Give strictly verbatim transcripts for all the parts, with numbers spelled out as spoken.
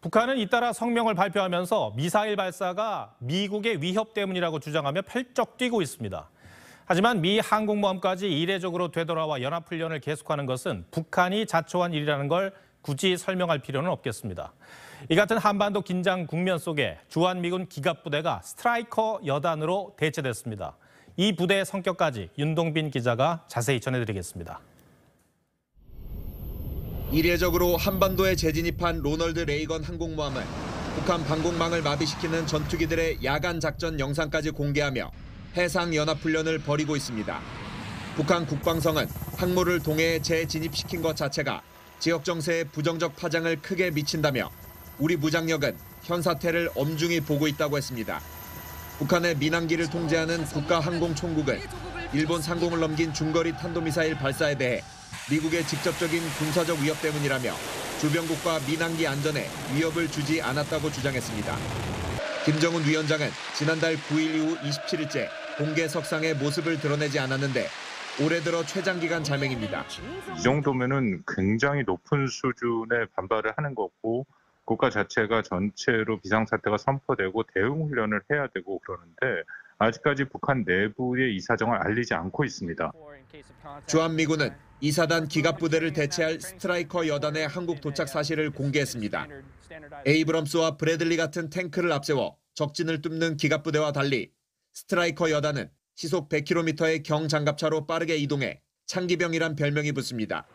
북한은 잇따라 성명을 발표하면서 미사일 발사가 미국의 위협 때문이라고 주장하며 펄쩍 뛰고 있습니다. 하지만 미 항공모함까지 이례적으로 되돌아와 연합훈련을 계속하는 것은 북한이 자초한 일이라는 걸 굳이 설명할 필요는 없겠습니다. 이 같은 한반도 긴장 국면 속에 주한미군 기갑부대가 스트라이커 여단으로 대체됐습니다. 이 부대의 성격까지 윤동빈 기자가 자세히 전해드리겠습니다. 이례적으로 한반도에 재진입한 로널드 레이건 항공모함을 북한 방공망을 마비시키는 전투기들의 야간 작전 영상까지 공개하며 해상연합훈련을 벌이고 있습니다. 북한 국방성은 항모를 동해에 재진입시킨 것 자체가 지역 정세에 부정적 파장을 크게 미친다며 우리 무장력은 현 사태를 엄중히 보고 있다고 했습니다. 북한의 민항기를 통제하는 국가항공총국은 일본 상공을 넘긴 중거리 탄도미사일 발사에 대해 미국의 직접적인 군사적 위협 때문이라며 주변국과 민항기 안전에 위협을 주지 않았다고 주장했습니다. 김정은 위원장은 지난달 구일 이후 이십칠일째 공개 석상의 모습을 드러내지 않았는데 올해 들어 최장기간 잠행입니다. 이 정도면은 굉장히 높은 수준의 반발을 하는 거고 국가 자체가 전체로 비상사태가 선포되고 대응훈련을 해야 되고 그러는데 아직까지 북한 내부의 이 사정을 알리지 않고 있습니다. 주한미군은 이사단 기갑부대를 대체할 스트라이커 여단의 한국 도착 사실을 공개했습니다. 에이브럼스와 브래들리 같은 탱크를 앞세워 적진을 뚫는 기갑부대와 달리 스트라이커 여단은 시속 백 킬로미터의 경장갑차로 빠르게 이동해 창기병이란 별명이 붙습니다.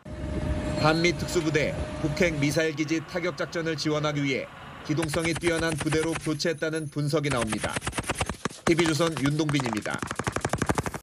한미 특수부대 북핵 미사일 기지 타격 작전을 지원하기 위해 기동성이 뛰어난 부대로 교체했다는 분석이 나옵니다. 티비조선 윤동빈입니다.